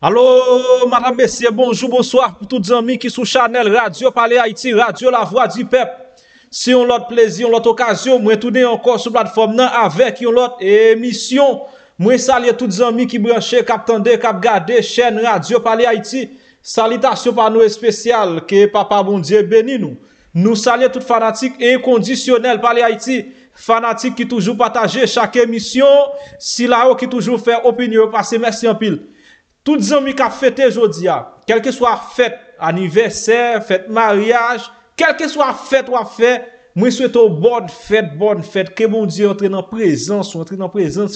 Allô, madame, messieurs, bonjour, bonsoir pour tous les amis qui sont sur Chanel Radio Parler Haïti, Radio la Voix du PEP. Si on l'autre plaisir, on l'autre occasion, moi tourner encore sur plateforme avec une l'autre émission. Moi saluer tous les amis qui branchent, qui attendent, qui regardent chaîne Radio Parler Haïti. Salutations par nous spéciales que papa bon Dieu bénisse nous. Nous saluons tout fanatique et inconditionnel Parler Haïti. Fanatique qui toujours partage chaque émission, si là qui toujours fait opinion passer merci en pile. Toutes les amis qui ont fêté aujourd'hui, quelle que soit fête, anniversaire, fête, mariage, quelle que soit fête ou à faire, je souhaite bonne fête, que mon Dieu entre dans présence,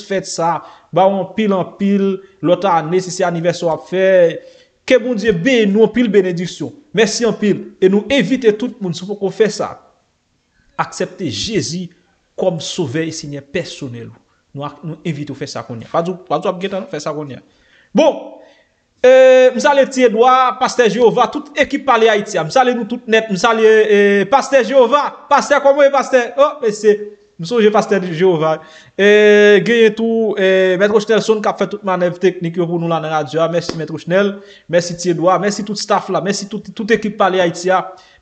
fête ça, bah en pile, l'autre année, si c'est anniversaire à faire, que mon Dieu bénisse nous en pile bénédiction. Merci en pile, et nous éviter tout le monde, pour qu'on fait ça. Accepter Jésus comme sauveur et Seigneur personnel. Nous évitons de faire ça qu'on y a. Bon, m'sale ti Edouard, pasteur Jéhovah, toute équipe Parler Haïti, m'sale nous toute net, m'sale pasteur Jéhovah, pasteur comment est pasteur? Oh, mais c'est, m'songe pasteur Jéhovah. Gagne tout, maître Schnellson qui a fait toute manœuvre technique pour nous là dans la radio. Merci maître Schnell, merci ti Edouard, merci tout staff là, merci toute équipe Parler Haïti.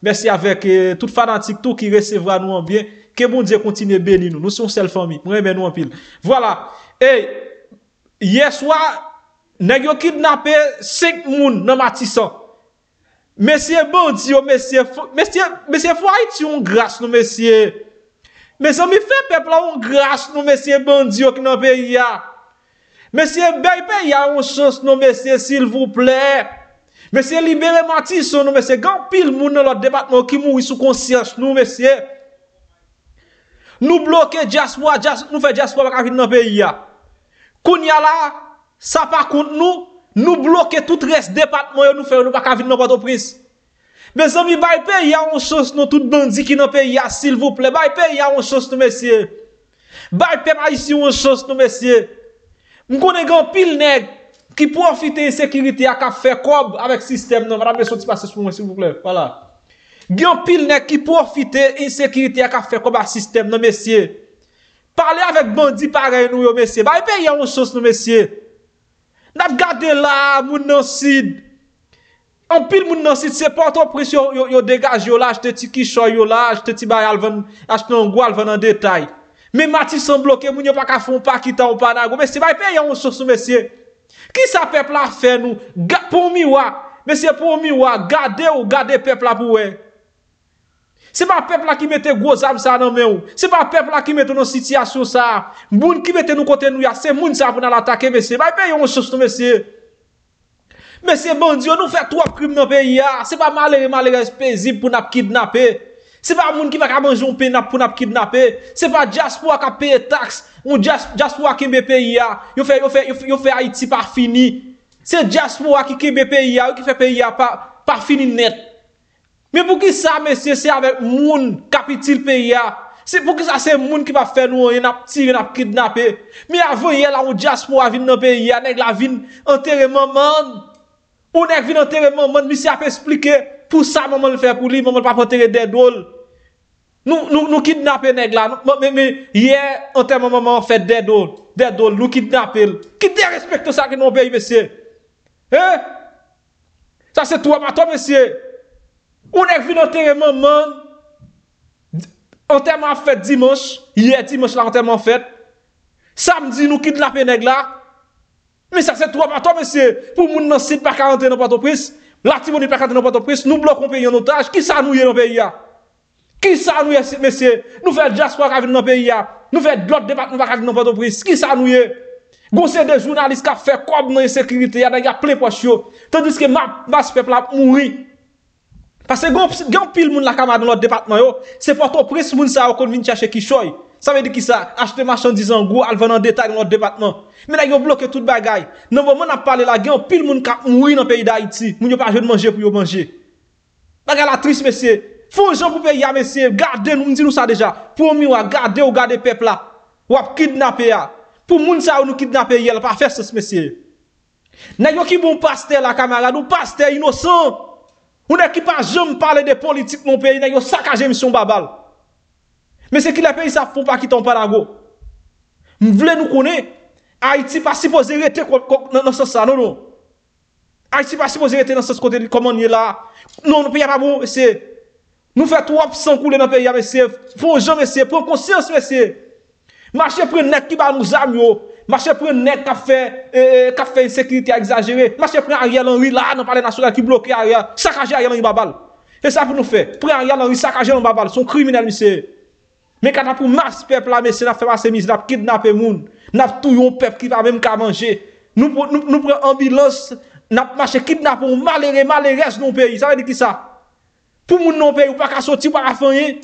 Merci avec tout fanatique tout qui recevra nous en bien. Que bon Dieu continue à bénir nous. Nous sommes seule famille. Nous aimons nous en pile. Voilà. Et hier soir, nèg yo kidnappé 5 moun dans Matisson. Monsieur bandi, monsieur faut Haïti on grâce nous monsieur. Mes amis fait peuple on grâce nous monsieur bandi qui dans pays a. Monsieur bay pays a on chance nous monsieur s'il vous plaît. Monsieur libéré Matisson nous monsieur grand pile moun dans l'autre département qui mouri sous conscience nous monsieur. Nous bloquer diaspora, nous fait diaspora pas dans pays a. Kounya là ça par contre nous bloquer tout reste département nous faire nous pas ka venir dans Port-au-Prince. Mes amis bay pays a on chance nous tout bandit qui dans pays a s'il vous plaît bay pays a on chance nous messieurs. Bay pays haïtien on chance nous messieurs. On connaît grand pile nèg qui profite insécurité a ka faire cob avec système non madame sorti passer pour moi s'il vous plaît voilà. Grand pile nèg qui profite insécurité a ka faire cob à système non messieurs. Parler avec bandit pareil nous messieurs. Bay pays a on chance nous messieurs. N'a gardé là moun nan sid en pile moun nan sid c'est Port-au-Prince yo dégage yo là j'te ti kicho yo là j'te ti bay alvan acheter en gros alvan en détail mais Matisson bloqué moun yo pa ka fon pa kita ou pa nago mais c'est bay payer on sous monsieur qui ça peuple a fait nous pour miwa monsieur pour miwa garder peuple là pour ouais c'est pas peuple là qui mettait gros âme ça dans main c'est pas peuple là qui mettait dans situation ça moun qui mettait nous côté nous c'est moun ça pour l'attaquer monsieur bay payer on chance monsieur monsieur bandi nous fait trois crimes dans pays c'est pas malheureux paisible pour n'a kidnapper c'est pas moun qui va ka manger un pénal pour n'a kidnapper c'est pas diaspora qui paye taxe on diaspora qui be pays yo fait Haïti pas fini c'est diaspora qui be pays qui fait pays pas fini net. Mais pour qui ça, messieurs, c'est avec moun capital pays. C'est pour qui ça, c'est moun qui va faire nous, on a tiré, on a kidnappé. Mais avant, il y a la diaspora qui vient dans le pays, on a vu enterrer maman. On a vu enterrer maman, monsieur a fait expliquer pour ça, maman le fait pour lui, maman pas enterrer des doles. Nous kidnappons les gens, mais hier, enterrer maman fait des doles, nous kidnappons. Qui dérespecte ça qui nous paye, messieurs? Hein? Ça, c'est toi, ma toi, messieurs. On est venu enterrer maman. Enterrement fait dimanche. Hier dimanche là enterrement fait. Samedi nous quitte la pénègue là. Mais ça c'est trois par toi monsieur. Pour moun nan site pas rentrer dans Port-au-Prince. La timoni pas rentrer dans Port-au-Prince. Nous bloquons pays en otage. Qui ça nous est dans pays là? Qui ça nous est monsieur? Nous fait diaspora venir dans pays là. Nous fait l'autre département pas venir dans Port-au-Prince. Qui ça nous est? Gonse de journalistes qui fait comme dans insécurité, il y a plein poche yo. Tandis que masse peuple a mouri. Parce que quand pile moun la camarade dans notre département yo, c'est Port-au-Prince moun ça qu'on vient chercher qui choy. Ça veut dire qui ça acheter marchandise en gros, al vendre en détail dans notre département. Mais là yo bloqué toute bagaille. Non moment n'a parlé là, quand pile moun ka mouri dans pays d'Haïti, moun yo pas jeune manger pour yo manger. Bagaille la triste monsieur. Faut gens pour payer monsieur, gardez nous dit nous ça déjà. Pour mi wa garder ou garder peuple là. Ou a kidnapper a. Pour moun ça nous kidnapper, il pas faire sens monsieur. N'a yo qui bon pasteur la camarade ou pasteur innocent. On n'a pas jamais parlé de politique mon pays, on a saccagé mission babal. Mais c'est qui les pays ça font pas qui tombe pas d'ago. M'vle nous connaître Haïti pas supposé rester dans ce ça non non. Haïti pas supposé être dans ce côté comment il est là. Non, le pays pas bon, monsieur. Nous faisons 300 couler dans le pays, monsieur. Faut jamais, monsieur. Prends conscience, monsieur. Marchez pour un nègre qui va nous amener. Marchez pour un nègre qui a fait une sécurité exagérée. Marchez pour Ariel Henry là, dans le palais national qui bloque Ariel. Saccager Ariel Henry Babal. Et ça pour nous faire. Pour Ariel Henry, saccager Ariel Babal. Son criminel, monsieur. Mais quand on a pour masse peuple là, monsieur, on a fait masse mise, on a kidnappé moun. On a tout un peuple qui va même qu'à manger. Nous prenons ambulance. N'a pas marché kidnappé pour malheureux, malheureux dans le pays. Ça veut dire qui ça? Pour moun dans le pays, ou pas qu'à sortir, pas qu'à faire.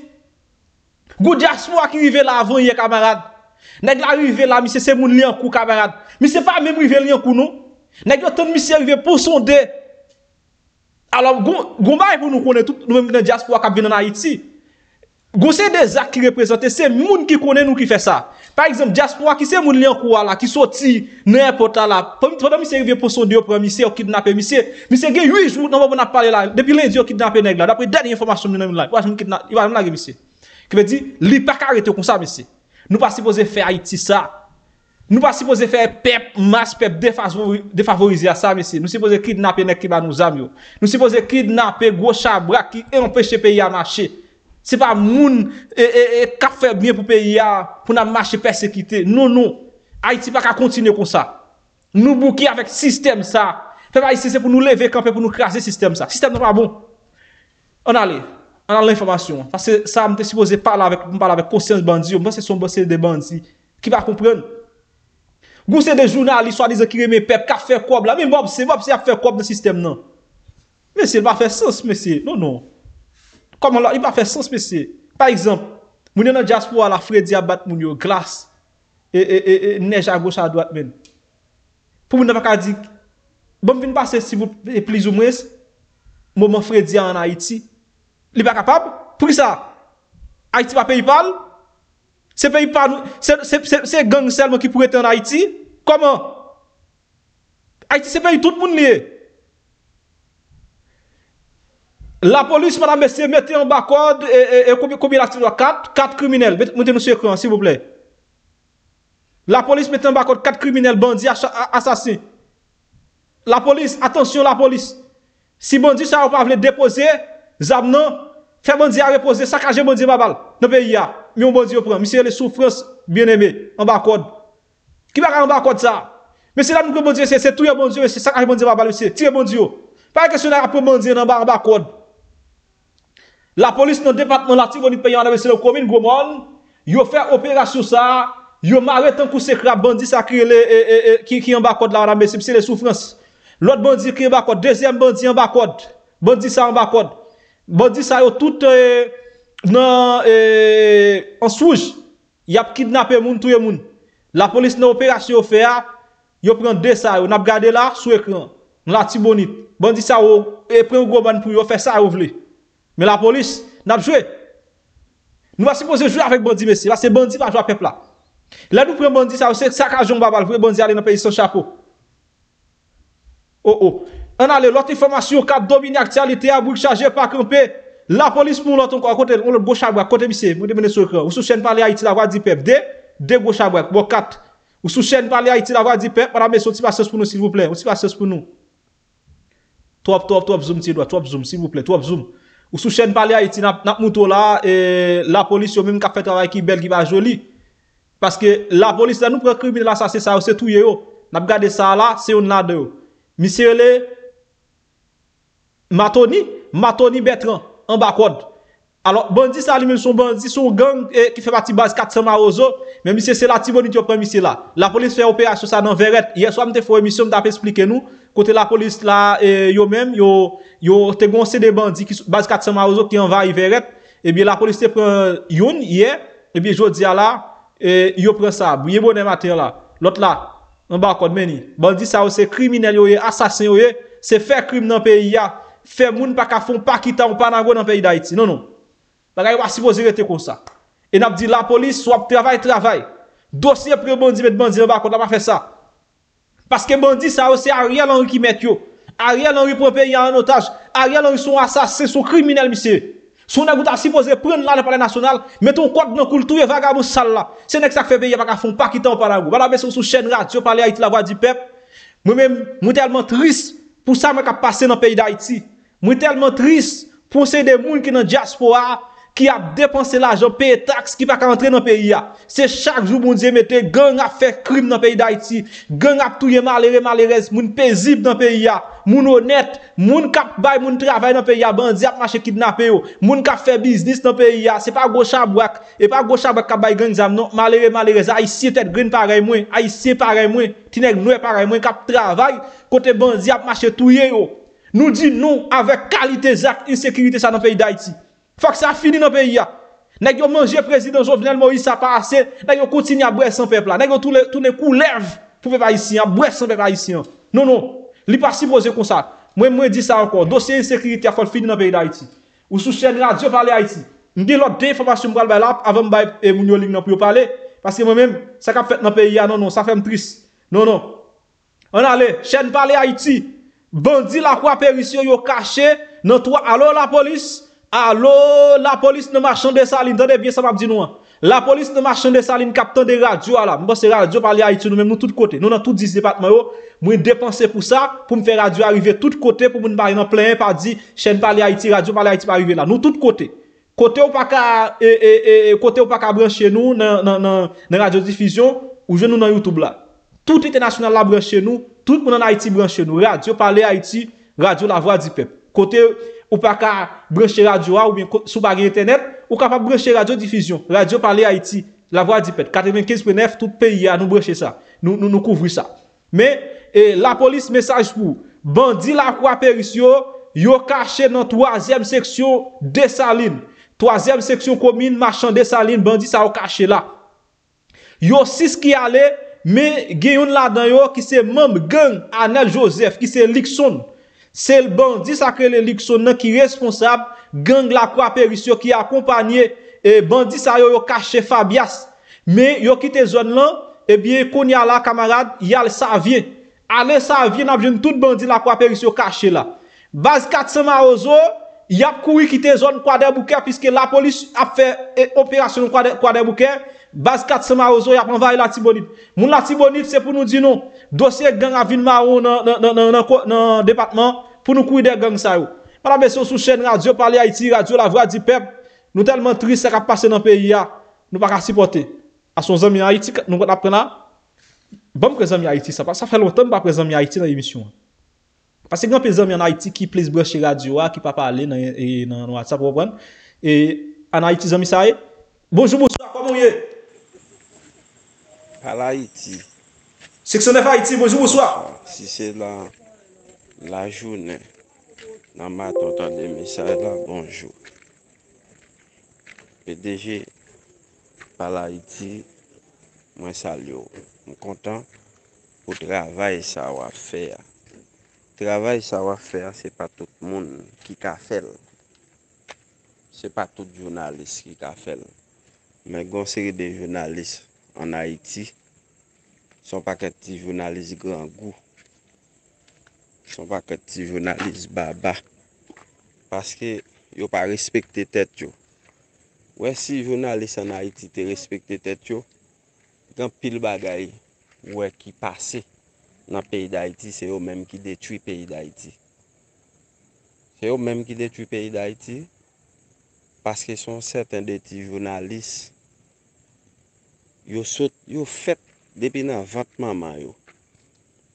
Gou diaspora qui arrive là avant, yé camarade. Nèg la arrivé là, monsieur, c'est moun li en coup, camarade. Mais c'est pas même rivé li en coup, non? Nèg yo tant monsieur arrivé pour sonder. Alors, gou bail pour nous connaître tout, nous même dans diaspora qui vient en Haïti. Gou c'est des actes qui représentent, c'est moun qui connaît nous qui fait ça. Par exemple, diaspora qui c'est moun li en cour là qui sorti n'importe là. Pendant monsieur arrivé pour sonder pour monsieur kidnapper monsieur gagne 8 jours dans on a parlé là. Depuis lundi on kidnapper nèg là. D'après dernière information nous là, il va même la monsieur. Qui veut dire li pas arrêté comme ça monsieur. Nous pas supposé faire Haïti ça. Nous pas supposé faire peuple masse peuple défavorisé à ça monsieur. Nous supposé kidnapper nèg qui va nous amener. Nous supposé kidnapper gros chabra qui empêcher pays à marcher. C'est pas moun qui fait bien pour pays pour n'a marcher persécuté. Non non. Haïti pas continuer comme ça. Nous bouquer avec système ça. Fait pas ici c'est pour nous lever camper pour nous craser système ça. Système n'est pas bon. On allait. On a l'information. Parce que ça, je suis supposé parler avec conscience bandit. Je pense que son bossé des bandits qui va comprendre. Vous c'est des journalistes, soi-disant qui remet peuple, qui fait quoi là. Mais Bob, c'est Bob, c'est à faire quoi dans le système, non? Mais c'est pas faire sens, monsieur. Non, non. Comment là, il va faire sens, monsieur. Par exemple, vous avez dans la diaspora, la Freddy abat, vous avez glace, et neige à gauche, à droite, même. Pour vous ne pas dire, bon, vous ne passez, si vous plaît, plus ou moins, moment Freddy en Haïti. Il n'est pas capable. Pour ça, Haïti va payer par. C'est pays par. C'est gang seulement qui pourrait être en Haïti. Comment? Haïti, c'est pays tout le monde lié. La police, madame, monsieur, mettez en bas code et combien d'actifs? 4 criminels. Mettez-nous sur l'écran, s'il vous plaît. La police, mettez en bas code 4 criminels, bandits, assassins. La police, attention, la police. Si bandit, ça va pas vous déposer. Zabnan, fait bandit à reposer, saccager bandit à babal, dans le pays. Mais on bandit au prend. Monsieur, les souffrances, bien aimé, en bas code. Qui va en bas code ça? Monsieur, là, nous que bandit, c'est tout bandit, c'est saccager bandit à babal, monsieur, tire bandit. Pas question d'après bandit en bas code. La police, dans le département, là, tu vas nous payer, on a monsieur le commune, gros monde, ils ont fait opération ça, ils ont marré tant que c'est crap, bandit, ça qui en bas code là, on a monsieur, les souffrances. L'autre bandit qui en bas code, deuxième bandit en bas code, bandit ça en bas code. Bandit ça yo tout en souche, y a kidnappé moun, tout moun. La police dans opération fait a, yo prend deux ça, on a regardé là sur écran, la Tibonite. Bandit ça yo et prend gros ban pour yo faire ça yo vle. Mais la police n'a joué. Nous va supposé jouer avec bandit monsieur, là c'est bandit va jouer peuple là. Là nous prend bandit ça, c'est ça cajon babal, pour bandit aller dans pays sans chapeau. Oh. On a l'autre information qui domine l'actualité à Bouk chargé par camper. La police pour l'autre encore côté, on le gauche à droite, côté monsieur, vous devenez sur le cran. Vous sous-chaîne Parler Haïti, la voix du PEP. Deux gauche à droite, bon 4. Vous sous-chaîne Parler Haïti, la voix du PEP. Madame, mais sortez patience pour nous, s'il vous plaît. Sortez patience pour nous. Trop zoom, s'il vous plaît. Trop zoom. Vous sous-chaîne Parler Haïti, n'a mouton là, et la police, yon même qui a fait travail qui belle, qui va joli. Parce que la police, là, nous prenons criminel, ça, c'est ça, c'est tout, yo. N'a pas gardé ça là, c'est on a deux. Monsieur le Matoni Bertrand, en bas code. Alors, bandit ça lui-même son bandit, son gang qui fait partie base 400 Mawozo. Mais monsieur, c'est la Tibonite qui prend monsieur là. La police fait opération ça dans Verette. Hier soir, m'te fait émission, m'te expliquer nous. Côté la police là, yo même, yo te goncé des bandits qui base 400 Mawozo qui envahit Verette. Et bien, la police te prend yon hier. Et bien, jodi là, yo prend ça. Bouye bonne matin là. L'autre là, en bas code meni. Bandit ça, c'est criminel, assassin, c'est faire crime dans le pays. Fait moun pa ka fon pa kita ou panago dans pays d'Haïti. Non non. Bagay pas supposé rester comme ça. Et n'a dit la police soit travail. Dossier pré bandi met bandi en bas on pas fait ça. Parce que bandi ça c'est Ariel Henry qui met yo. Ariel Henry prend pays en otage. Ariel Henry son assassin, son criminel monsieur. Son nèg ta supposé prendre là dans palais national, mettre un code dans coule tout et vagabond sale là. C'est nèg ça fait pays pas ka fon pa kita ou panago. Voilà mais sur chaîne radio Parler Haïti la voix du peuple. Moi même moi tellement triste Pour ça, je suis passé dans le pays d'Haïti. Je suis tellement triste pour ces gens qui sont dans la diaspora, qui a dépensé l'argent, payé taxes, qui va rentrer dans le pays. C'est chaque jour, mon Dieu, mettez gang à faire crime dans le pays d'Haïti, gang à tout malheureux, malheureuse, moun paisible dans le pays, moun honnête, moun kap bay, moun travail dans le pays, bandi a marché kidnappé, moun kap fait business dans le pays, c'est pas gauche à boak, et pas gauche à boak kap bay gang zam, non, malheureux, malheureuse, haïtien tête green pareil moins, haïtien pareil moins, tinèg noir pareil moins, kap travail, côté bandi a marché touye yo. Nous dit non avec qualité zac, insécurité ça dans le pays d'Haïti. Faut que ça finisse dans le pays. N'a pas mangé le président Jovenel Moïse, ça pas assez. N'a pas continué à boire sans peuple. N'a pas tourné coups lèvres pour les Haïtiens, boire sans peuple haïtien. Non, non. Il n'est pas si posé comme ça. Moi, je dis ça encore. Dossier insécurité, il faut finir dans le pays d'Haïti. Ou sous chaîne Radio Parler Haïti. Je dis l'autre information pour aller là avant de vous dire pour parler. Parce que moi-même, ça qu'a fait dans le pays, non, non, ça fait me triste. Non, non. On allait, chaîne Parler Haïti. Bandit Lakwa Perisye, yo caché. Non, toi, alors la police. Alors, la police ne marchand de saline, tendez bien ça m'a dit non. La police ne marchand de saline, captant des radios là. Moi, c'est radio parler Haïti, nous-mêmes, nous, tous côtés. Nous, dans tous 10 départements, moi, dépenser pour ça, pour me faire radio arriver tous côtés, pour me parler en plein, pas dit, chaîne parler Haïti, radio parler Haïti, pas arriver là. Nous, tous côtés. Côté ou pas qu'à, côté ou pas qu'à brancher nous, dans radio diffusion, ou je nous dans YouTube là. Tout international là brancher nous, tout le monde en Haïti brancher nous. Radio parler Haïti, radio la voix du peuple. Côté, ou pas qu'à brancher radio ou bien sous bagage internet ou capable brancher radio diffusion radio parler Haïti la voix du peuple 95.9 tout pays à nous brancher ça nous couvrir ça mais la police message pour bandit Lakwa Perisye yo caché dans 3e section Dessalines 3e section commune marchand Dessalines bandit ça yo caché là yo 6 qui allait mais gayon là-dedans yo qui c'est membre gang Anel Joseph qui c'est Lixone. C'est le bandit sacré le Lixone qui est responsable gang Lakwa Perisye qui accompagné et bandit ça yo caché Fabias mais yo quitté zone là et bien konya la camarade yal Savier allez Savier n'a jeune tout bandit Lakwa Perisye caché là base 400 Mawozo y a couru quitter zone Quadre Bouquet puisque la police a fait opération Quadre Bouquet base 400 Mawozo y a envahi la Tibonite moun la Tibonite c'est pour nous dire non dossier gang a vin marron dans département pour nous courir des gangs ça yo voilà monsieur sous chaîne radio parler Haïti radio la voix du peuple nous tellement triste ça qu'a passé dans pays là nous pas supporter à son ami Haïti nous on apprend là bon présent ami Haïti ça fait longtemps pas présent ami Haïti dans l'émission. Parce que grand paysan en Haïti qui plaise brancher radio qui pas parler dans WhatsApp comprendre et en Haïti zami ça bonjour bonsoir comment vous êtes Parler Haïti section 9 Haïti bonjour bonsoir si c'est là la journée dans ma tonton des messages là bonjour PDG Parler Haïti moi salue je suis content pour le travail ça va faire. Travail ça va faire, c'est pas tout le monde qui a fait. C'est pas tout journaliste qui a fait. Mais une série de journalistes en Haïti, sont pas que des journalistes grand goût. Sont pas que des journalistes baba. Parce que yo pas respecté tête yo. Ouais si journaliste en Haïti te respecté tête yo, grand pile bagaille ouais qui passé. Dans le pays d'Haïti, c'est eux-mêmes qui détruisent le pays d'Haïti. C'est eux-mêmes qui détruisent le pays d'Haïti parce que sont certains des petits journalistes. Ils ont fait depuis dans 20 maman.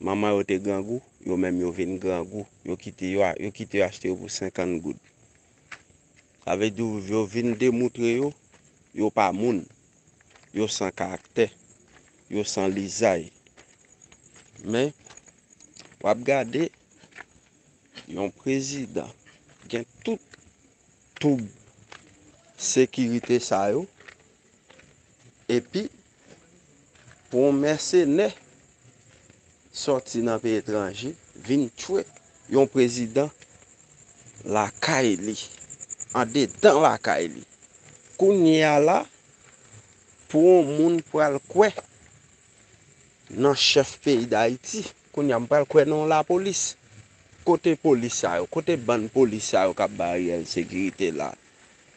Maman était grand goût, ils ont même venu grand goût, ils ont quitté acheter pour 50 gouttes. Avec d'où ils ont venu démontrer, ils n'ont pas de monde, ils ont sans caractère, ils ont sans lisaille. Mais, vous regardez, un président qui a toute sécurité ça yo, et puis, pour un mercenaire sorti dans le pays étranger, vient tuer un président la Kaili, en dedans la Kaili. Qu'on y a là, pour un monde pour le couer. Dans chef pays d'Haïti, qu'on y a pas quoi non la police. Côté police ça, côté bande police ça qui barrière sécurité là.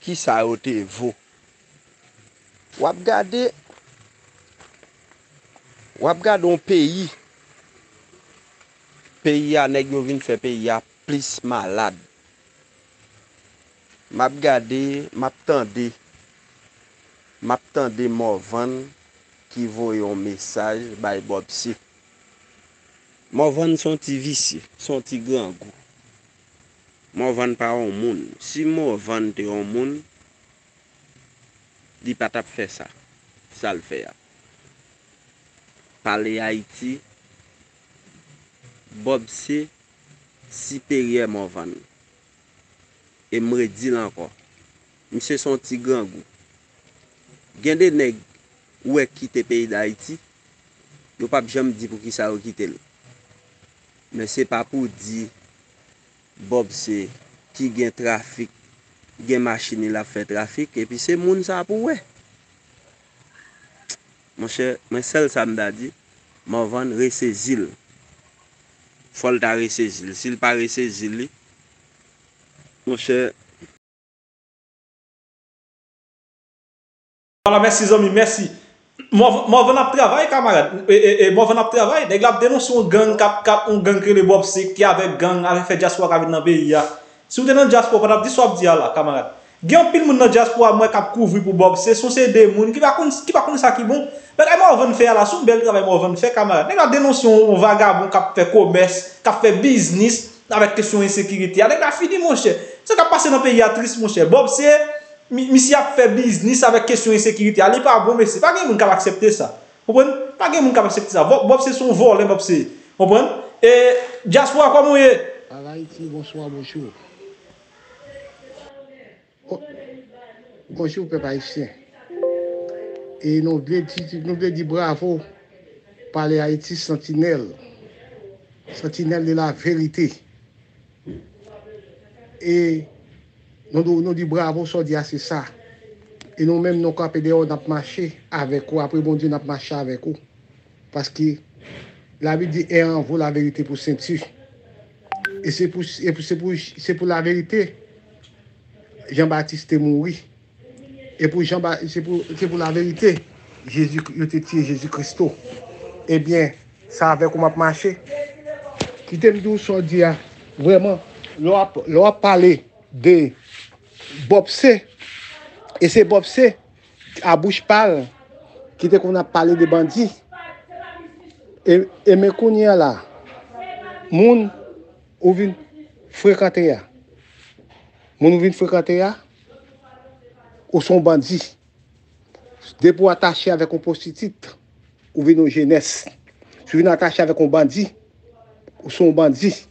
Qui ça était vous? Ou regarder un pays pays a nèg yo vinn faire pays a plus malade. M'a regardé, m'a tendé Morvan qui voyait un message by Bobsy. Morvan son petit vicieux, son petit grand goût. Morvan pas un monde. Si Morvan te un monde, il pas t'a fait ça. Ça le fait. Parler Haïti, Bobsy supérieur Morvan. Et me redis encore. Monsieur son petit grand goût. Gen de nèg ou est quitté pays d'Haïti, yo pa jamais dit pour qui ça ou quitter le. Mais c'est pas pour dire Bob c'est qui gen trafic, gen machine la fait trafic et puis c'est moun ça pour ouais. Mon cher, moi seul ça m'a dit, m'en vendre ressaisir. Faut le ta ressaisir, s'il pas ressaisir. Mon cher. Voilà, merci, amis, merci. Moi, je vais travailler, camarade. Moi, je vais travailler. Dès que je dénonce un gang, un gang qui est Bobsy, qui avec gang, avec fait diaspora dans le pays. Si vous êtes dans le diaspora, vous avez dit là, camarade. Il y a un pile de monde dans le diaspora qui a couvert pour Bobsy. Ce sont des gens qui ne connaissent pas ce qui est bon. Mais moi, je vais faire là, c'est un bel travail, moi, je vais faire, camarade. Dès que je dénonce un vagabond qui fait commerce, qui fait business, avec question d'insécurité. Dès que je finis, mon cher. C'est ce qui passe dans le pays, triste, mon cher. Bobsy, monsieur a fait business avec question insécurité. Il n'est pas bon, mais c'est pas quelqu'un qui va accepter ça. Vous comprenez? Pas quelqu'un qui va accepter ça. Bob, c'est son vol, Bob, c'est. Vous comprenez? Et Diaspora, comment est-ce? Haïti, bonsoir, bonjour. Bonjour, peuple haïtien. Et nous voulons dire bravo par les Haïti sentinelles. Sentinelles de la vérité. Et nous disons bravo, Sodia, c'est ça. Et nous-mêmes, nous avons marché avec vous. Après, bon Dieu, nous avons marché avec vous. Parce que la Bible dit, et en vous la vérité pour ceinture. Et c'est pour la vérité. Jean-Baptiste est mort. Et c'est pour la vérité. Jésus, Jésus-Christ. Eh bien, ça avec vous, nous avons marché. Qui t'aime d'où, Sodia, vraiment, l'on a parlé de Bobsy, et c'est Bobsy à bouche pâle qui était qu'on a parlé de bandits et mes connards là moun ou vinn fréquenter là moun ou vinn fréquenter là ou sont bandits dépôt attaché avec un prostitute ou vinn aux jeunesse tu vinn attaché avec un bandit ou sont bandits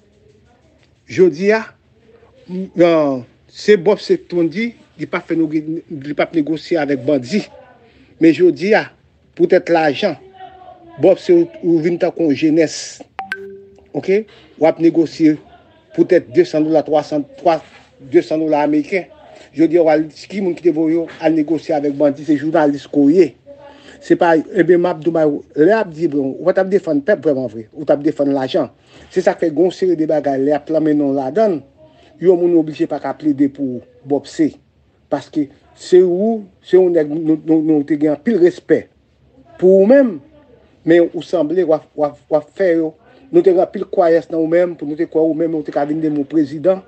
jodi a c'est Bob, c'est ton dit, il n'a pas négocié avec bandit. Mais je dis, pour être l'argent, Bob, c'est une jeunesse. OK? Ou a négocié pour être $200, $300 américains. Je dis, ce qui m'a dit, à négocier avec bandit, c'est journaliste courrier. C'est pas, eh bien, Mabdouma, là, dit, on va défendre le peuple vraiment vrai, on va défendre l'argent. C'est ça qui fait gonfler des bagages, là, plan, mais non, la donne. Yo moun obligé pas ka plaider pour Bobsy parce que c'est où c'est on nous te gagne pile respect pour ou même mais ou semblé ou faire nous te gagne pile croyance dans ou même pour nous te croire ou même on te ka venir mon président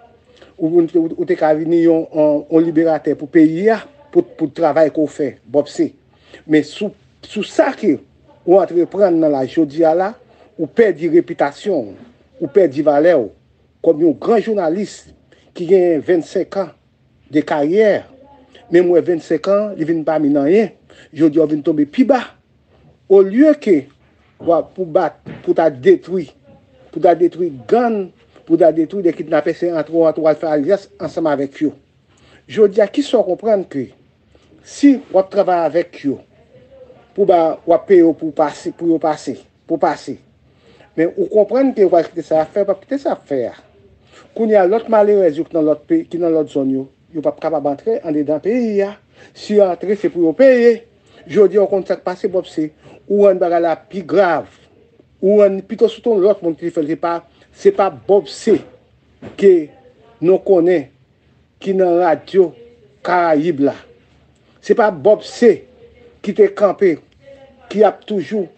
ou te ka venir on libérateur pour pays pour travail qu'on fait Bobsy mais sous ça que on entreprendre dans la jodia là ou perd di réputation ou perd di valeur comme un grand journaliste qui a 25 ans de carrière, même moi 25 ans, il vient pas miner rien. Je dis on vient tomber plus bas. Au lieu que pour battre, pour ta détruire gang, pour ta détruire des kidnappés entre faire alliance ensemble avec eux. Je dis à qui sont comprendre que si on travaille avec eux pour ba on paye pour passer. Mais on comprend que on quitter ça affaire pas quitter ça affaire. Quand il y a l'autre malheureux dans l'autre pays, qui dans l'autre zone, il n'est pas capable d'entrer en dedans pays. Si entrer, c'est pour payer. Je dis au contraire, passer Bobsy, ou un bagage la plus grave, ou un plutôt sous ton l'autre, mon petit frère, c'est pas Bobsy que nous connaît, qui dans radio Caraïbe là. C'est pas Bobsy qui t'est campé, qui a toujours,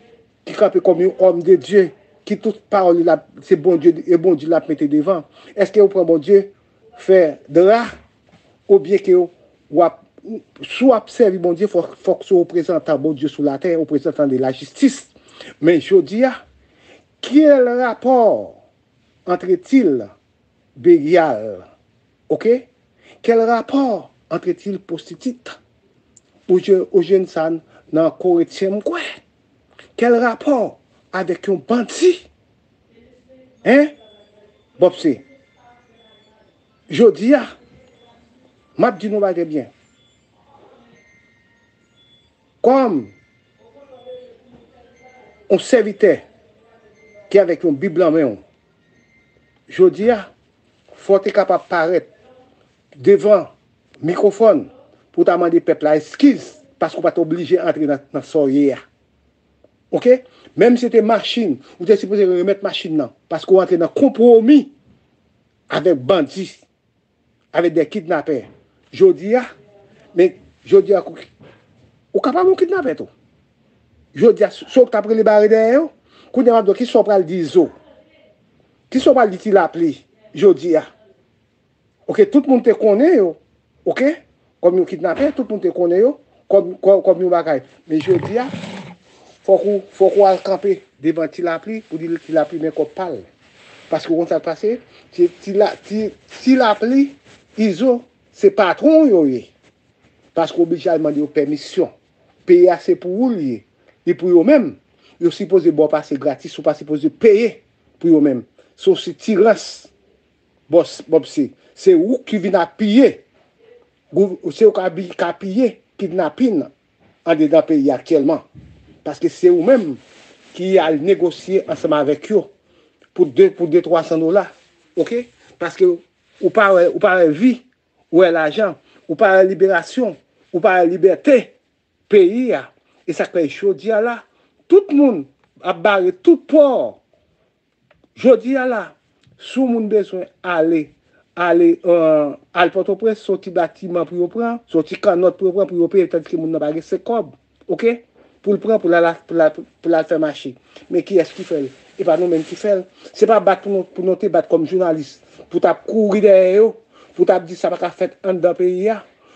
qui campé comme un homme de Dieu, qui toute parole, c'est bon Dieu et bon Dieu l'a mettez devant. Est-ce que vous prenez bon Dieu faire de là ou bien que vous soit observé bon Dieu, il faut que vous représentez bon Dieu sur la terre, représentant de la justice. Mais je dis, quel rapport entre-t-il bérial? Ok? Quel rapport entre-t-il prostitute ou jeune san dans Corinthiens? Quel rapport avec un bandit? Hein? Bobsé. Je dis, m'a dit nous va bien. Comme on serviteur qui avec une Bible en main, je dis, faut être capable de paraître devant le microphone pour demander au peuple à excuse parce qu'on n'est pas obligé d'entrer dans la soirée. Ok? Même si c'était machine, vous êtes supposé remettre machine là parce qu'on entre dans un compromis avec bandits, avec des kidnappers. Je dis, mais je dis, ou capable de kidnapper tout. Je dis, sauf que après les barres derrière, qui sont prêts à l'eau, qui sont prêts à l'appeler, je dis, ok, tout le monde te connaît, ok, comme nous kidnappons, tout le monde te connaît, comme nous bagaille. Mais je dis, faut qu'on aille camper devant l'appeler pour dire qu'il a pris, mais qu'on parle. Parce que quand ça passe, s'il a pris, ISO, c'est patron, yo. Parce qu'on est obligé de demander permission. Payer assez pour eux, et pour eux-mêmes. Ils sont supposés passer gratis ou pas supposés payer pour eux-mêmes. Sauf si tirance, c'est eux qui viennent à piller. C'est eux qui ont pillé, kidnapping en dedans pays actuellement. Parce que c'est eux-mêmes qui ont négocié ensemble avec eux pour 200-300 $. OK? Parce que ou pas vie, ou l'argent, ou pas libération. Ou par la liberté, pays, et ça fait chaud, là, tout le monde a barré tout port. Je dis là, si vous avez besoin d'aller à Port-au-Prince, sortir bâtiment pour vous prendre, sortir canot pour vous prendre, pour vous payer, tandis que vous n'avez pas de cob, ok? Pour le prendre, pour la faire marcher. Mais qui est-ce qui fait? Et pas nous-mêmes qui fait. Ce n'est pas battre pour nous battre comme journaliste, pour courir derrière eux, pour dire ça va pas faire un dans le pays.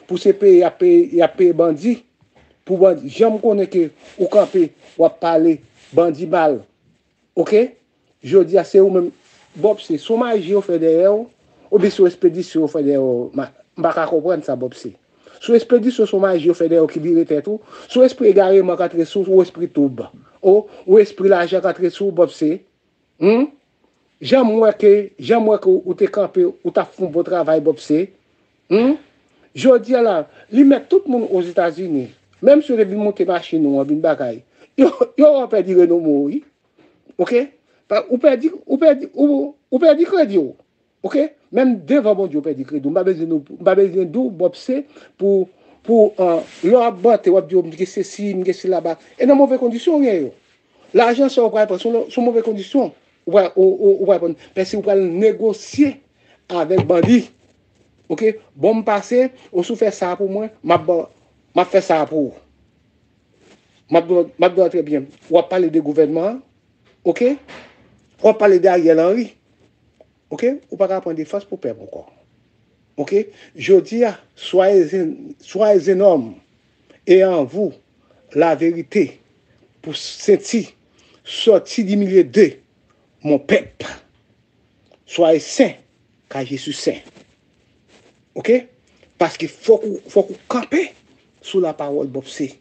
Pour ces pays, il y a des bandits. J'aime connaître que au campé, on parler bandit mal. Ok? Je dis à ceux même, Bob, c'est sommage au fait derrière, ou bien sur expédition au fait derrière. Je ne peux pas comprendre ça, Bob. Sur expédition, sommage au fait derrière qui dirige tout. Sur esprit garé, mon quatre sous, ou esprit toube. Ou esprit l'argent quatre sous, Bob. J'aime que ou t'es campé, ou t'as fait un bon travail, Bob. Je dis là, ils mettent tout le monde aux États-Unis, même si les villes montent machine ou en bin bagaille, ils ont perdu le nom. Ok? Ou perdu crédit. Ok? Même devant mon Dieu, on perdu crédit. On va besoin de nous, bobser pour leur abattre, on va dire, c'est ci, c'est là-bas. Et dans mauvaises conditions, rien. L'argent sort sous mauvaises conditions. Parce que vous pouvez négocier avec bandits. Ok, bon passé, on sou fait ça pour moi, m'a fait ça pour vous. M'a doit très bien. On va parler de gouvernement, ok? On va parler d'Ariel Henry, ok? On va pas prendre des forces pour perdre encore. Ok? Je dis, soyez énormes et en vous la vérité pour sentir, sortir du milieu de mon peuple. Soyez saints, car je suis saint. Ok? Parce qu'il faut camper sous la parole Bobsé.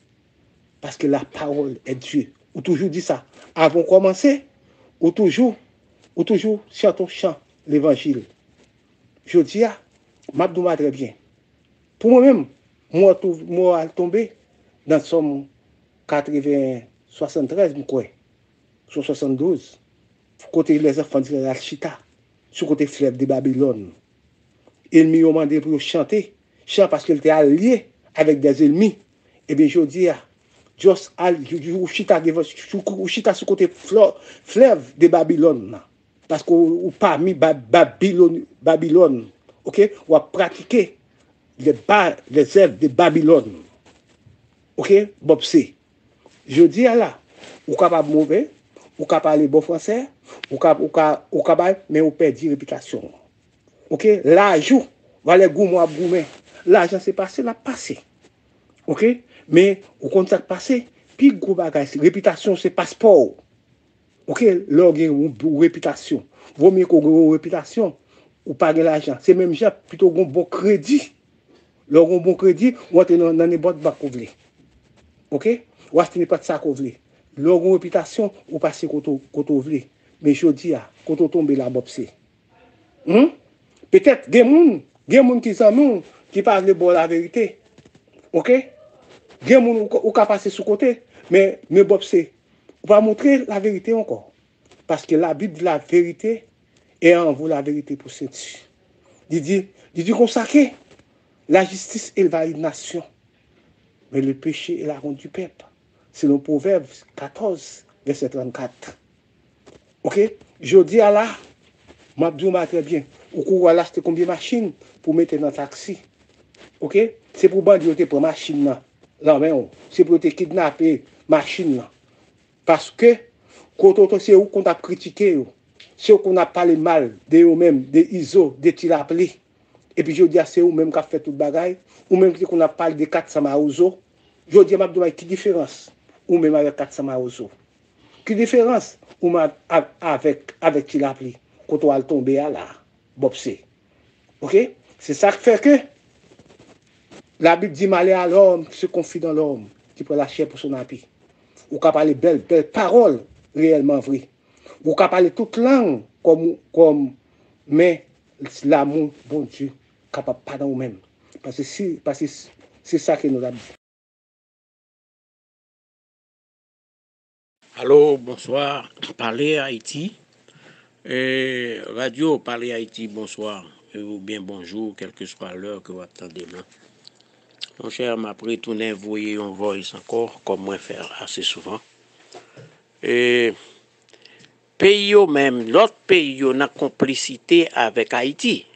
Parce que la parole est Dieu. Ou toujours dit ça. Avant de commencer, ou toujours chantons l'évangile. Je dis, m'abdouma très bien. Pour moi-même, moi, tombé dans Somme 80, 73, je crois. Sur 72. Côté les enfants de la Chita. Sur côté fleuve de Babylone. Ennemis ont demandé pour chanter, chant parce qu'ils étaient alliés avec des ennemis. Eh bien, je dis, juste chita sur côté fleuve de Babylone, parce qu'on parmi Babylone, ok, on a pratiqué les œuvres de Babylone, ok, Bobsé. Je dis là, ou capable mauvais, ou ka parler bon français, ou ka bay, mais ou perdi réputation. OK, l'argent valait goumou à goumé. L'argent c'est passé, l'a passé. OK, mais au contact passé, puis gros bagage, réputation c'est passeport. OK, l'on gagne une réputation. Vaut mieux qu'on gagne une réputation ou pas de l'argent. C'est même j'ai plutôt un bon crédit. Leur bon crédit, ou est dans les boîtes de couvler. OK? Ou est-ce n'est pas de ça couvler. Leur réputation, ou passe côté ouvler. Mais je dis, quand on tombe la bobse. Peut-être, des gens qui sont nous, qui parlent de bon la vérité. OK? Des gens ou qui passent sous côté, mais ne bobse. Ou pas montrer la vérité encore. Parce que la Bible de la vérité est en vous la vérité pour cette. Il dit, consacré. La justice est la nation, mais le péché est la honte du peuple. C'est le Proverbe 14, verset 34. OK? Je dis à la, m'abdouma très bien, ou qu'on va acheter combien de machines pour mettre dans le taxi. OK? C'est pour bandioter pour machine. C'est pour te kidnapper machine. Parce que, quand c'est où qu'on a critiqué, c'est où qu'on a parlé mal de eux-mêmes, de ISO, de Tilapli. Et puis je dis à c'est ou même qui a fait tout bagaille, ou même qui qu'on a parlé de 400 Mawozo, je dis à Mabdouma, quelle différence ou même avec 400 Mawozo? Quelle différence ou avec qui l'a pris quand on a tombé à la bobsé? OK? C'est ça qui fait que la Bible dit malheur à l'homme qui se confie dans l'homme, qui prend la chair pour son appui. Ou qui a parlé belles paroles réellement vraies. Ou qui a parlé toute langue comme mais l'amour, bon Dieu. Capable pas dans vous-même. Parce que c'est ça que nous avons dit. Allô, bonsoir. Parler Haïti. Radio Parler Haïti, bonsoir. Ou bien bonjour, quelle que soit l'heure que vous attendez. Mon cher, après tourner, vous voyez, on voit encore, comme moi faire assez souvent. Et pays au même, l'autre pays en complicité avec Haïti.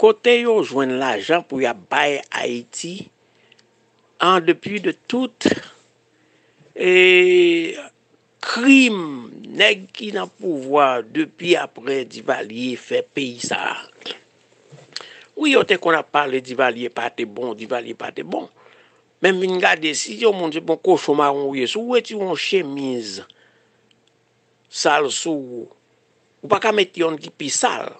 Côté yo joindre l'argent pour y bailler Haïti en depuis de tout et crime nèg qui dans pouvoir depuis après Duvalier fait pays ça. Oui, on te qu'on a parlé Duvalier pas te bon, Duvalier pas te bon. Même vinn garder si yo monde bon cochon marron ou sou tu on chemise sale sou ou pas ka mettre yon qui pi sale.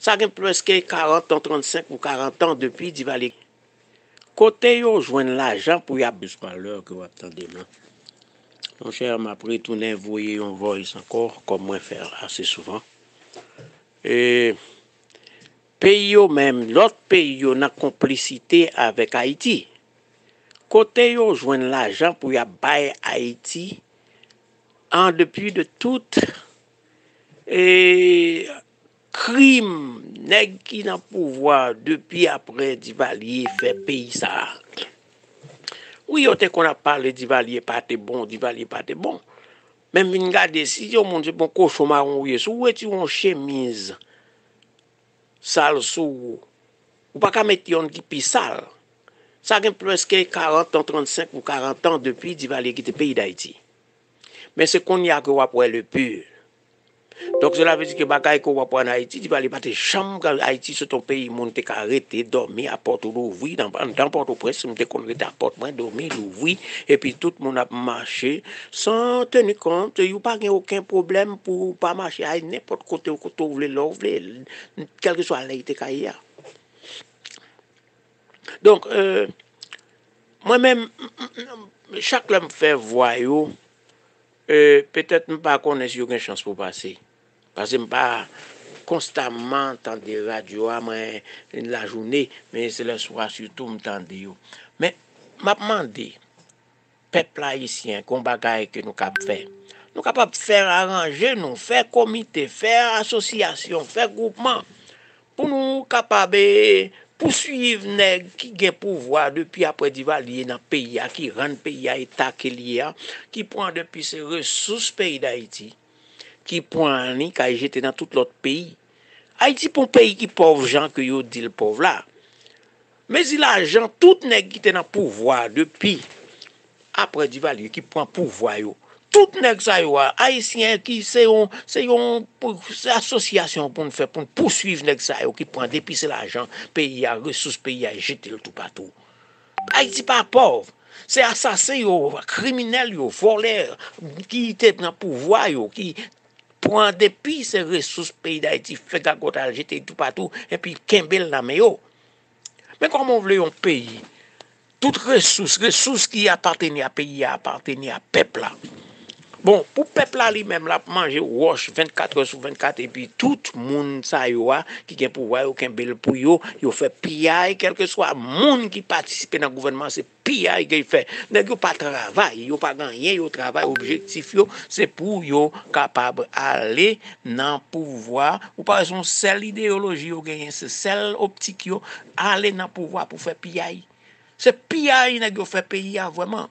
Ça a presque 40 ans, 35 ou 40 ans depuis Duvalier. Côté yo joindre l'argent pour y abusquer l'heure que vous attendez. Mon cher, après tourner, vous voyez, on voit encore, comme moi faire assez souvent. Et pays au même, l'autre pays en complicité avec Haïti. Côté yo joindre l'argent pour y bailler Haïti en depuis de tout. Et crime nèg qui dans pouvoir depuis après Duvalier fait pays ça. Oui, on te qu'on a parlé Duvalier pas te bon, Duvalier pas te bon. Même vinn garder si yo monde bon cochon marron ou tu on chemise sale sou ou pas ka mettre yon qui pi sale. Ça a presque 40 ans, 35 ou 40 ans depuis Duvalier qui était pays d'Haïti. Mais c'est qu'on y a que après le pur. Donc cela veut dire que bagaille qu'on va prendre en Haïti, tu vas aller battre chambre Haïti sur ton pays, monde te arrêter dormir à Port-au-Louvre, dans Port-au-Prince, monde te connecter à Port-au-Prince, dormir Louvre et puis tout le monde a marché sans tenir compte, il y a pas aucun problème pour pas marcher à n'importe côté où tu voulais l'ouvrir, quel que soit l'Haïti qu'il. Donc moi-même chaque homme fait voyou. Peut-être que je ne connais pas si une chance pour passer. Parce que je ne pas constamment entendre des radios la journée, mais c'est le soir surtout m'entendre. Mais je me demande, peuple haïtien, qu'on bagaille que nous capables faire. Nous capables faire arranger, nous faire comité, faire association, faire groupement pour nous capables poursuivre les qui gagnent pouvoir depuis après Duvalier dans le pays, qui rend le pays à l'état qu'il y a, qui prend depuis ses ressources pays d'Haïti, qui prend ni qu'à jeter dans tout l'autre pays. Haïti pour un pays qui pauvre gens que yo dit le pauvre là. Mais il a gens tout nèg qui était dans pouvoir depuis après Duvalier qui prend pouvoir yo. tout nèg sa yo haïtien qui c'est une association pour nous faire pour poursuivre nèg sa yo qui prend dépisser l'argent pays à ressources pays à jeter tout partout. Haïti pas pauvre. C'est assassin, criminel, voleur, qui était dans le pouvoir, qui prend depuis ces ressources pays d'Haïti, fait à côté, jeter tout partout, et puis Kembel la méo. Mais comment on veut un pays, toutes ressources qui appartenaient à pays, appartenaient à peuple. Bon, pour peuple lui-même, là, manger wash 24 heures sur 24, et puis tout le monde, ça, qui a pouvoir, qui a bel pour yo, il fait pillage, quel que soit le monde qui participe dans le gouvernement, c'est pillage qu'il fait. N'est-ce pas travail, il n'y a pas gagné, il travail objectif, c'est pour yo capable d'aller dans le pouvoir, ou par exemple, celle idéologie, c'est celle optique, aller dans le pouvoir pour faire pillage. C'est pillage qui fait payer vraiment.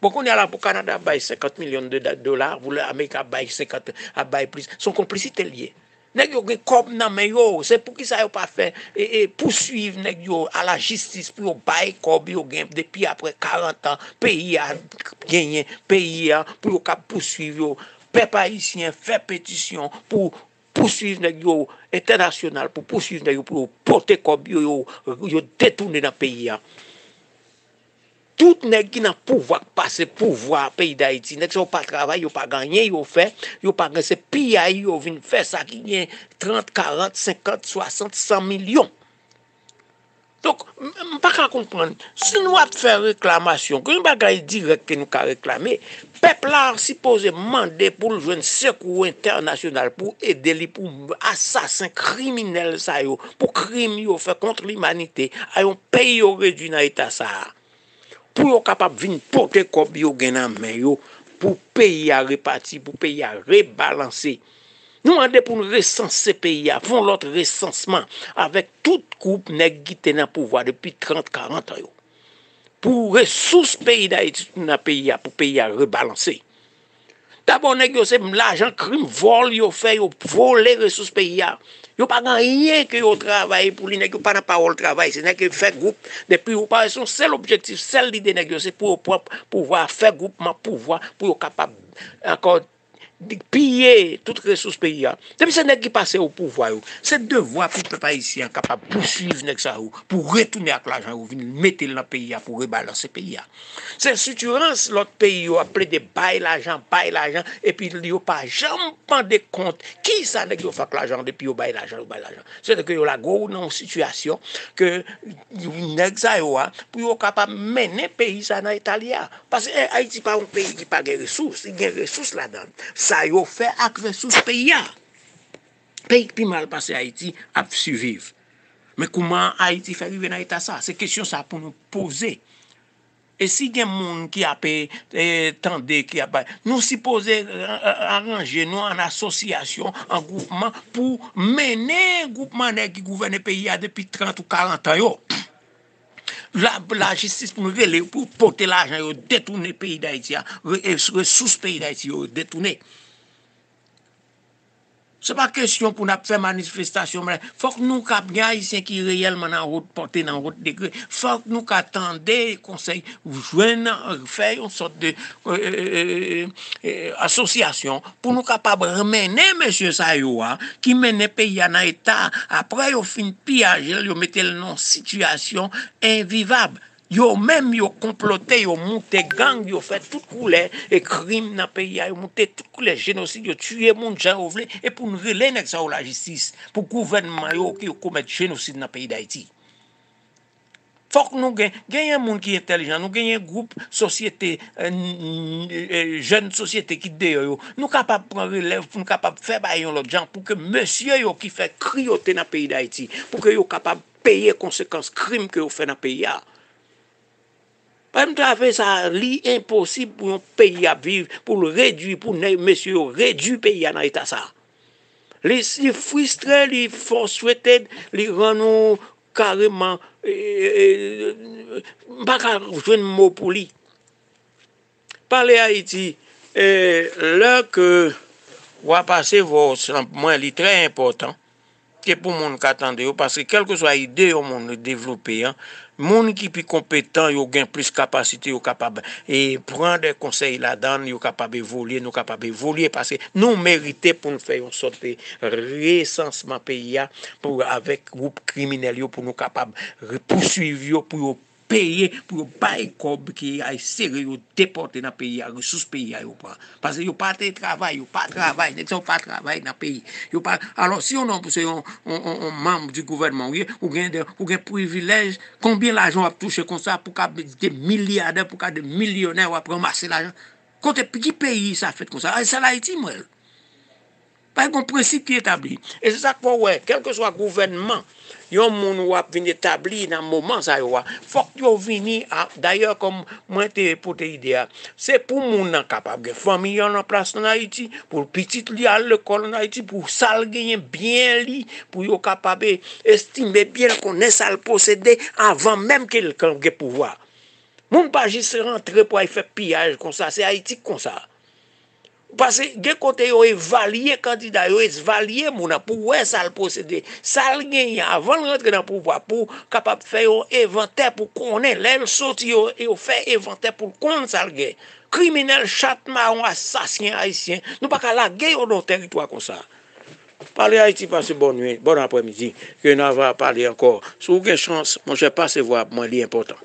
Bon, on est là pour le Canada, baille 50 millions de dollars, pour l'Amérique, baille 50, baille plus. Son complicité liée. Nèg yo comme nan men yo, c'est pour qui ça yo pas fait et poursuivre nèg yo à la justice pour bail comme yo gain depuis après 40 ans, pays a gagné, pays a pour poursuivre yo, peuple haïtien fait pétition pour poursuivre nèg yo international pour poursuivre nèg yo pour porter comme yo détourner dans pays a. Tout nèg qui n'a pouvoir passer pouvoir pays d'Haïti nèg ça pas travail yo pas gagné yo fait yo pas gagné c'est pia yo vinn faire ça qui gagne 30 40 50 60 100 millions. Donc pas qu'à comprendre si nous a faire réclamation que une bagaille direct que nous ka réclamer peuple là supposé demander pour le joindre secours international pour aider les pour assassin criminel ça yo pour crime yo fait contre l'humanité à un pays au réduit dans état ça. Pour être capable de porter comme yo gagnant mais yo pour payer à répartir pour payer à rebalancer nous demandons pour nous recenser pays à font l'autre recensement avec toute coupe nèg qui était dans pouvoir depuis 30 40 ans yo. Pour ressources pays d'Haïti dans pays à pour payer à rebalancer d'abord nèg yo c'est l'argent crime vol yo fait yo voler ressources pays à yo pas rien que yo travail pour les nèg yo pas dans parole travail c'est nèg qui fait groupe depuis ou pas son seul objectif seul l'idée nèg yo c'est pour pouvoir faire groupement pouvoir pour capable encore piller toutes ressources pays. Depuis c'est nèg qui passer au pouvoir c'est devoir pour peuple haïtien capable poursuivre nèg ça pour retourner avec l'argent ou venir mettre dans pays pour rebalancer pays. C'est structurance l'autre pays a appelé des bail l'argent et puis yo pas jamais prendre compte qui ça nèg yo fait l'argent depuis bail l'argent. C'est que yo la gros dans situation que nèg ça pour yo capable mener pays ça dans Italia parce que Haïti pas un pays qui pas des ressources, il y a des ressources là-dedans. Ça y fait avec ressources pays. Pays qui mal passé Haïti a survivre. Mais comment Haïti fait vivre dans l'état ça? C'est question ça pour nous poser. Et si y a monde qui a payé, qui a payé, nous supposons arranger nous en association, en groupement, pour mener un groupement qui gouverne le pays depuis 30 ou 40 ans. Yo. La justice pour nous relever, pour porter l'argent, détourner le pays d'Haïti, ressources pays d'Haïti, détourner. Ce n'est pas question pour nous faire manifestation. Il faut que nous ayons Haïtiens qui réellement en haute portée, en haute degré. Il faut que nous attendions des conseils, faire une sorte d'association pour nous capables de ramener M. Sayoua qui mène le pays en état. Après, ils finissent pillage, ils mettent le nom situation invivable. Yo même yo comploté, yo monté gang, yo fait tout couleur et crime dans pays, yo monté tout couleur génocide, yo tué monde gens ou et pour nous relayer avec ça la justice pour gouvernement yo qui commettre génocide dans pays d'Haïti. Faut que nous gagnons un monde qui est intelligent, nous gagnons un groupe société jeune société qui derrière nous capable prendre relève, nous capable faire bailler l'autre gens pour que monsieur yo qui fait crioter dans pays d'Haïti, pour que yo capable payer conséquences crime que yo fait dans pays là. Même travail ça li impossible pour un pays à vivre pour le réduire pour monsieur réduire pays à l'état ça. Les frustrés, les frustrés, les rendent carrément pas jouer de mot pour lui. Parler Haïti là que va passer vos moins li très important que pour monde qui attendent, parce que quelle que soit l'idée au monde développé, hein, monde qui plus compétent, yo gain plus capacité, yo capable et prendre des conseils là-dedans, yo capable évoluer, nous capable évoluer parce que nous méritons pour nous faire une sorte de recensement pays pour avec groupe criminel pour nous capable poursuivre pour payer pour payer comme qui a sérieux déporté dans pays à ressources pays à parce que yo pas de travail, yo pas travail, ils sont pas travail dans pays, yo pas. Alors si on est un membre du gouvernement, ou gain des privilèges, combien l'argent a touché comme ça pour qu'il y ait des milliardaires, pour qu'il y ait des millionnaires à ramasser l'argent. Quand petit pays ça fait comme ça, c'est l'Haïti moi. Pas un principe qui est établi. Et c'est ça que ouais, quel que soit le gouvernement, yon moun wap vin établi dans moment ça yo faut que yo vini d'ailleurs comme moi te porte idée c'est pour moun nan capable famille en place en Haïti pour petite li à l'école en Haïti pour sal gagner bien li pour yo capable estimer bien connaître ça le posséder avant même qu'il ait pouvoir moun pas juste rentrer pour faire pillage comme ça c'est Haïti comme ça parce que des côtés yo évaluer candidat yo évaluer mon pour ouais ça le procéder ça le gagner avant de rentrer dans pouvoir pour capable faire un inventaire pour connaître les sorti et faire inventaire pour connaître ça le gagner criminel chat marron assassin haïtien nous pas qu'à la guerre dans territoire comme ça. Parler Haïti, passez bonne nuit, bon après-midi que nous va parler encore. Si vous avez chance, mon cher, passez voir moi l'important.